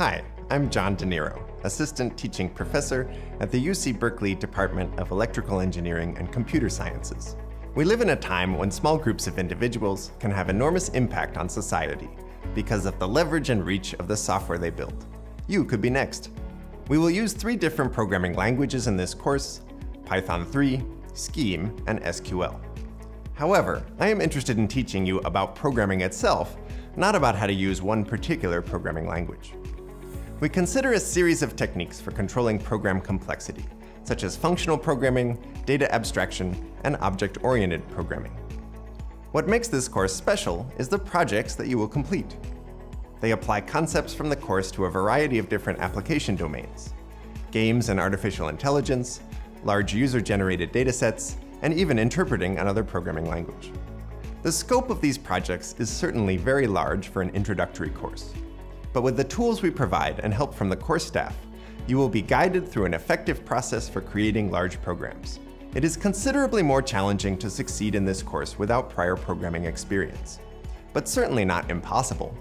Hi, I'm John DeNero, Assistant Teaching Professor at the UC Berkeley Department of Electrical Engineering and Computer Sciences. We live in a time when small groups of individuals can have enormous impact on society because of the leverage and reach of the software they build. You could be next. We will use three different programming languages in this course: Python 3, Scheme, and SQL. However, I am interested in teaching you about programming itself, not about how to use one particular programming language. We consider a series of techniques for controlling program complexity, such as functional programming, data abstraction, and object-oriented programming. What makes this course special is the projects that you will complete. They apply concepts from the course to a variety of different application domains: games and artificial intelligence, large user-generated datasets, and even interpreting another programming language. The scope of these projects is certainly very large for an introductory course. But with the tools we provide and help from the course staff, you will be guided through an effective process for creating large programs. It is considerably more challenging to succeed in this course without prior programming experience, but certainly not impossible.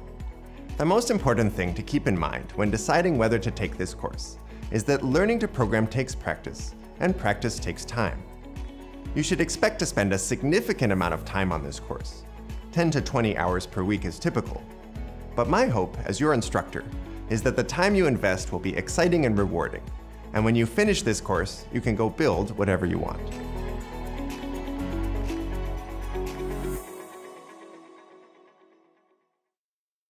The most important thing to keep in mind when deciding whether to take this course is that learning to program takes practice, and practice takes time. You should expect to spend a significant amount of time on this course. 10 to 20 hours per week is typical. But my hope, as your instructor, is that the time you invest will be exciting and rewarding, and when you finish this course, you can go build whatever you want.